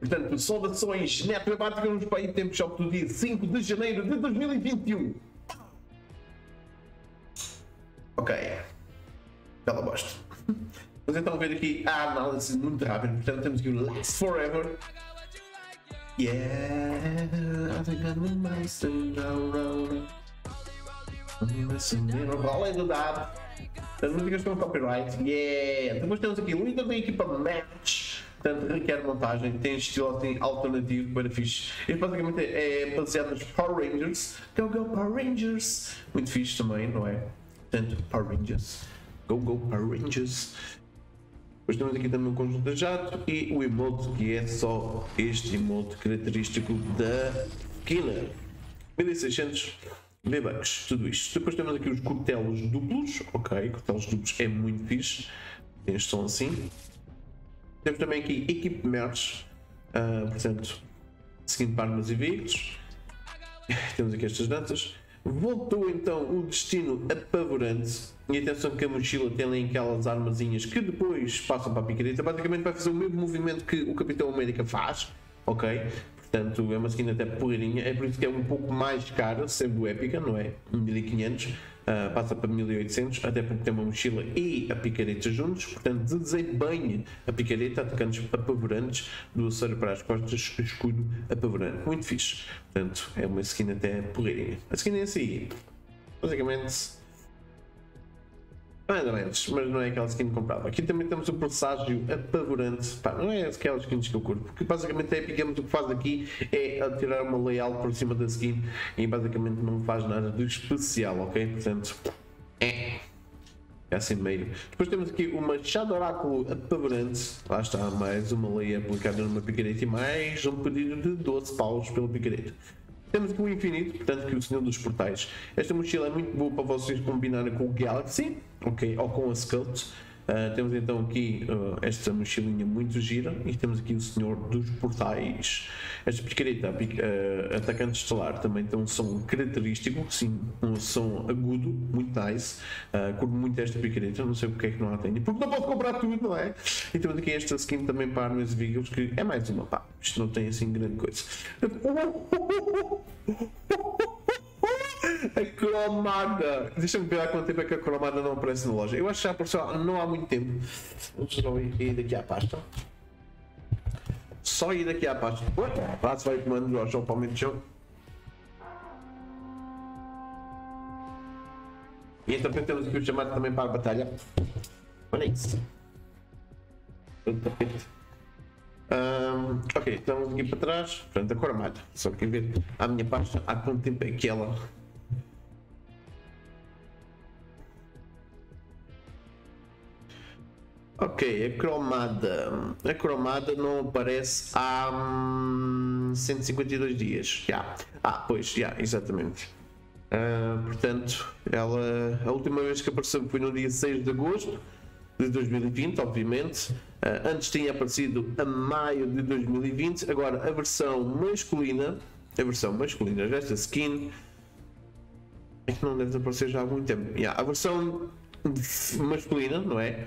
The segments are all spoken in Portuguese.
Portanto, saudações Netweb Particular para Item Shop do dia 5 de janeiro de 2021. Ok. Bela bosta. Mas então ver aqui a análise muito rápida. Portanto, temos aqui o Lux Forever. Yeah, I think I need my road. Além do dado, as músicas com copyright. Yeah. Depois temos aqui o líder da equipa Match. Portanto, requer montagem, tem estilo assim, alternativo para fixe. Este basicamente é baseado nos Power Rangers. Go, go, Power Rangers! Muito fixe também, não é? Portanto, Power Rangers. Go, go, Power Rangers! Depois temos aqui também o conjunto de jato e o emote, que é só este emote característico da Killer. 1600 V-Bucks, tudo isto. Depois temos aqui os cortelos duplos. Ok, cortelos duplos é muito fixe. Estes são assim. Temos também aqui equipe merch, portanto, seguindo para armas e veículos. Temos aqui estas danças. Voltou então um destino apavorante. E atenção que a mochila tem aquelas armazinhas que depois passam para a picareta. Basicamente vai fazer o mesmo movimento que o Capitão América faz, ok? Portanto, é uma skin até porreirinha. É por isso que é um pouco mais cara, sendo épica, não é? 1500, passa para 1800, até porque tem uma mochila e a picareta juntos. Portanto, desenho bem a picareta, atacantes apavorantes, do acero para as costas, escudo apavorante. Muito fixe. Portanto, é uma skin até porreirinha. A skin é assim, basicamente, mais ou menos, mas não é aquela skin comprada. Aqui também temos o presságio apavorante. Pá, não é aquelas skins que eu curto, porque basicamente é Epic, o que faz aqui é atirar uma layout por cima da skin e basicamente não faz nada de especial, ok? Portanto, é assim meio. Depois temos aqui o machado oráculo apavorante. Lá está, mais uma lei aplicada numa picareta e mais um pedido de 12 paus pela picareta. Temos aqui o infinito, portanto, que o Senhor dos Portais. Esta mochila é muito boa para vocês combinarem com o Galaxy, ok, ou com a Sculpt. Temos então aqui esta mochilinha muito gira e temos aqui o Senhor dos Portais. Esta picareta, Atacante Estelar, também tem um som característico, sim, um som agudo, muito nice. Curto muito esta picareta, não sei porque é que não a tenho, porque não posso comprar tudo, não é? E temos aqui esta skin também para armas e veículos, que é mais uma, pá, isto não tem assim grande coisa. A cromada! Deixa-me ver há quanto tempo é que a cromada não aparece na loja. Eu acho que já apareceu não há muito tempo. Vamos só ir daqui à pasta. Só ir daqui à pasta. Lá se vai o comando do João Palmeiras de Jogo. E então temos aqui o chamado também para a batalha. Olha isso. Ok, estamos aqui para trás. Portanto, a cromada. Só que ver a minha pasta há quanto tempo é que ela... Ok, a cromada não aparece há 152 dias, já, pois, já, exatamente, portanto, ela, a última vez que apareceu foi no dia 6 de agosto de 2020, obviamente, antes tinha aparecido a maio de 2020, agora a versão masculina desta skin, é que não deve aparecer já há algum tempo, a versão masculina, não é?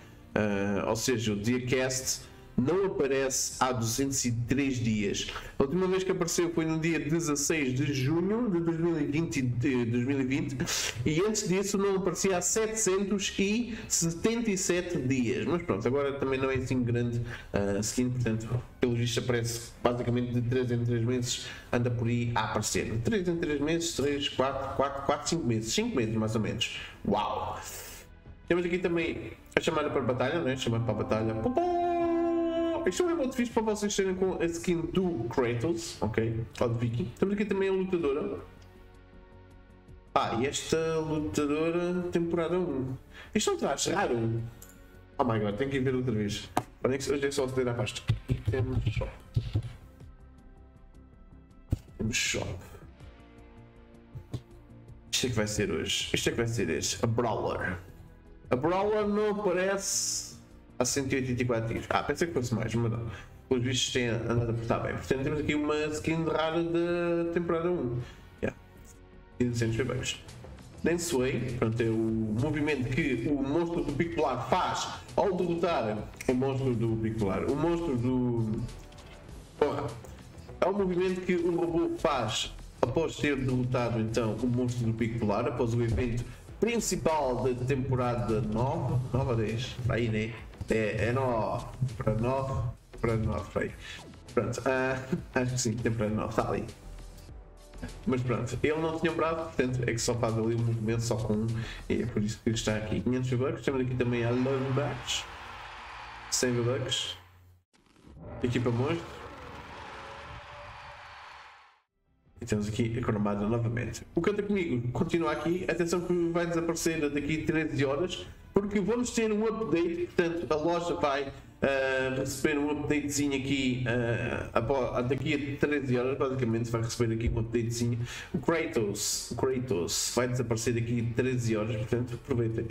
Ou seja, o Diacast não aparece há 203 dias. A última vez que apareceu foi no dia 16 de junho de 2020 e antes disso não aparecia há 777 dias. Mas pronto, agora também não é assim grande skin, portanto, pelo visto aparece basicamente de 3 em 3 meses, anda por aí a aparecer. De 3 em 3 meses, 3, 4, 4, 4, 5 meses, 5 meses mais ou menos. Uau! Temos aqui também a chamada para a batalha, né? Chamada para a batalha. Isto é um emote fixe para vocês terem com a skin do Kratos, ok? Ou de Viking. Temos aqui também a lutadora. E esta lutadora temporada 1. Isto não traz raro. Oh my god, tenho que ir ver outra vez. Hoje é só aceder à pasta. E temos shop. Temos shop. Isto é que vai ser hoje. Isto é que vai ser este. A Brawler. A Brawler não aparece há 184 dias. Pensei que fosse mais, mas não. Os bichos têm andado a portar bem. Portanto, temos aqui uma skin rara da temporada 1. E 200 bebês. Dance Way, pronto, é o movimento que o monstro do Pico Polar faz ao derrotar o monstro do Pico Polar. O monstro do... Porra! Há um movimento que o robô faz após ter derrotado então o monstro do Pico Polar, após o evento principal da temporada 9 ou 10, aí né? É 9, para 9, para aí. Pronto, acho que sim, temporada 9, está ali. Mas pronto, ele não tinha bravo, portanto é que só faz ali um movimento só com um, e é por isso que ele está aqui. 500 V-Bucks, temos aqui também a Lone Batch, 100 V-Bucks, equipa monstro. E temos aqui a cromada novamente. O Canta Comigo continua aqui, atenção que vai desaparecer daqui a 13 horas, porque vamos ter um update, portanto a loja vai receber um updatezinho aqui daqui a 13 horas, basicamente vai receber aqui um updatezinho. O Kratos vai desaparecer daqui a 13 horas, portanto aproveitem.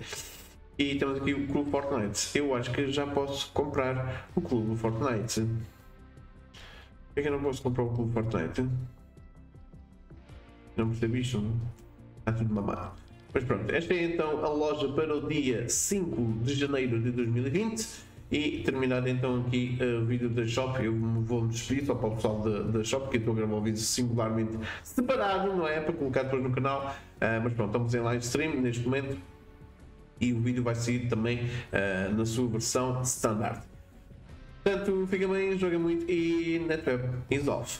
E temos aqui o Clube Fortnite, eu acho que já posso comprar o Clube Fortnite. Por que é que eu não posso comprar o Clube Fortnite? Não percebi isto, está tudo mamado. Mas pronto, esta é então a loja para o dia 5 de janeiro de 2020. E terminado então aqui o vídeo da Shop, eu vou-me despedir só para o pessoal da Shop, que eu estou a gravar um vídeo singularmente separado, não é? Para colocar depois no canal, mas pronto, estamos em live stream neste momento e o vídeo vai sair também na sua versão standard. Portanto, fica bem, joga muito e Netweb resolve.